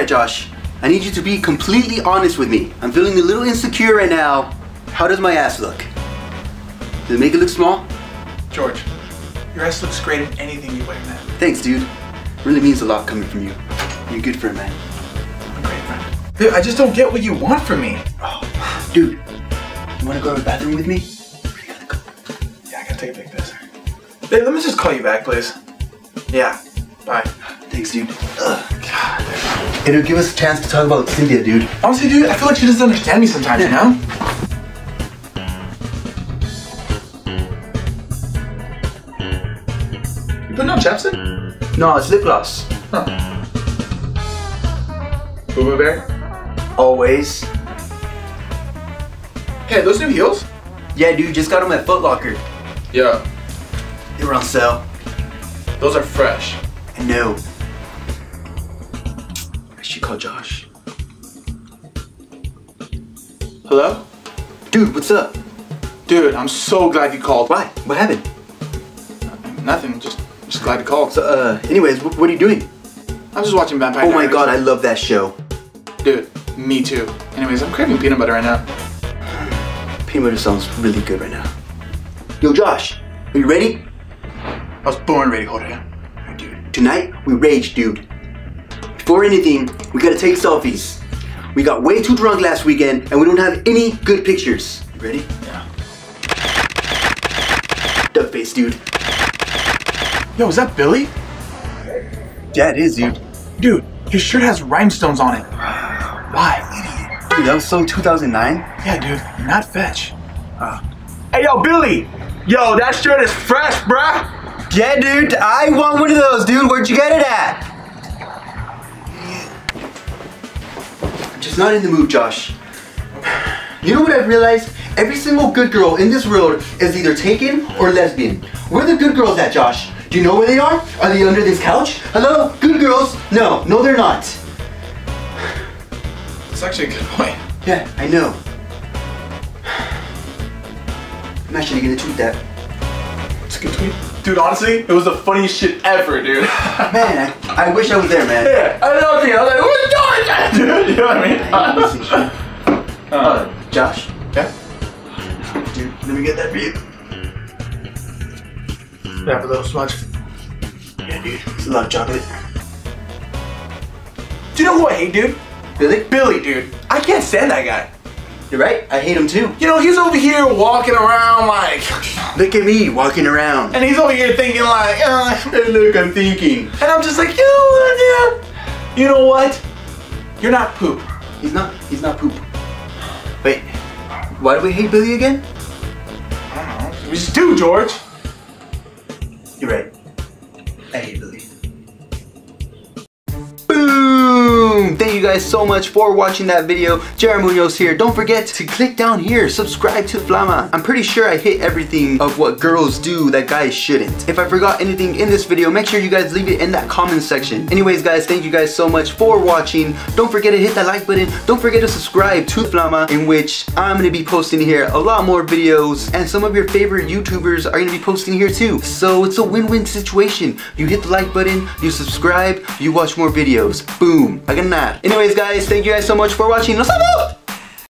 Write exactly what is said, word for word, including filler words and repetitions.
Alright Josh, I need you to be completely honest with me. I'm feeling a little insecure right now. How does my ass look? Does it make it look small? George, your ass looks great in anything you wear, man. Thanks, dude. Really means a lot coming from you. You're a good friend, man. I'm a great friend. Dude, I just don't get what you want from me. Oh, dude, you wanna go to the bathroom with me? We gotta go. Yeah, I gotta take a big piss. Babe, let me just call you back, please. Yeah, bye. Thanks, dude. Ugh. God. It'll give us a chance to talk about Cynthia, dude. Honestly, dude, I feel like she doesn't understand me sometimes, you know? You putting on chapstick? No, it's lip gloss. Huh. Boo Boo Bear? Always. Hey, are those new heels? Yeah, dude, just got them at Foot Locker. Yeah. They were on sale. Those are fresh. I know. I should call Josh. Hello? Dude, what's up? Dude, I'm so glad you called. Why? What happened? Nothing. Just, just glad you called. So, uh, anyways, what are you doing? I'm just watching Vampire Diaries. Oh my god, I love that show. Dude, me too. Anyways, I'm craving peanut butter right now. Peanut butter sounds really good right now. Yo, Josh, are you ready? I was born ready, hold it down. Tonight, we rage, dude. Before anything, we gotta take selfies. We got way too drunk last weekend, and we don't have any good pictures. You ready? Yeah. Duck face, dude. Yo, is that Billy? Yeah, it is, dude. Dude, his shirt has rhinestones on it. Why? Idiot. Dude, that was so two thousand nine? Yeah, dude, you're not fetch. Uh, hey, yo, Billy! Yo, that shirt is fresh, bruh! Yeah, dude, I want one of those, dude. Where'd you get it at? I'm just not in the mood, Josh. You know what I've realized? Every single good girl in this world is either taken or lesbian. Where are the good girls at, Josh? Do you know where they are? Are they under this couch? Hello? Good girls? No. No, they're not. That's actually a good point. Yeah, I know. I'm actually gonna tweet that. It's a good tweet. Dude, honestly, it was the funniest shit ever, dude. Man, I, I wish I was there, man. Yeah, I know, dude. I was like, what are that, dude? You know what I mean? I hate this shit. Uh, uh, Josh? Yeah? Dude, let me get that for you. Grab a little smudge. Yeah, dude. It's a lot of chocolate. Do you know who I hate, dude? Billy? Billy, dude. I can't stand that guy. You're right, I hate him too. You know, he's over here walking around like... Look at me, walking around. And he's over here thinking like, oh, look, I'm thinking. And I'm just like, you know what, yeah. You know what? You're not poop. He's not, he's not poop. Wait, why do we hate Billy again? I don't know. We just do, George. You're right. I hate Billy. Thank you guys so much for watching that video. J R Munoz here. Don't forget to click down here, subscribe to Flama. I'm pretty sure I hit everything of what girls do that guys shouldn't. If I forgot anything in this video, make sure you guys leave it in that comment section. Anyways guys, thank you guys so much for watching. Don't forget to hit that like button. Don't forget to subscribe to Flama, in which I'm gonna be posting here a lot more videos, and some of your favorite YouTubers are gonna be posting here too. So it's a win-win situation. You hit the like button, you subscribe, you watch more videos. Boom. I can Anyways guys, thank you guys so much for watching. Nos vemos!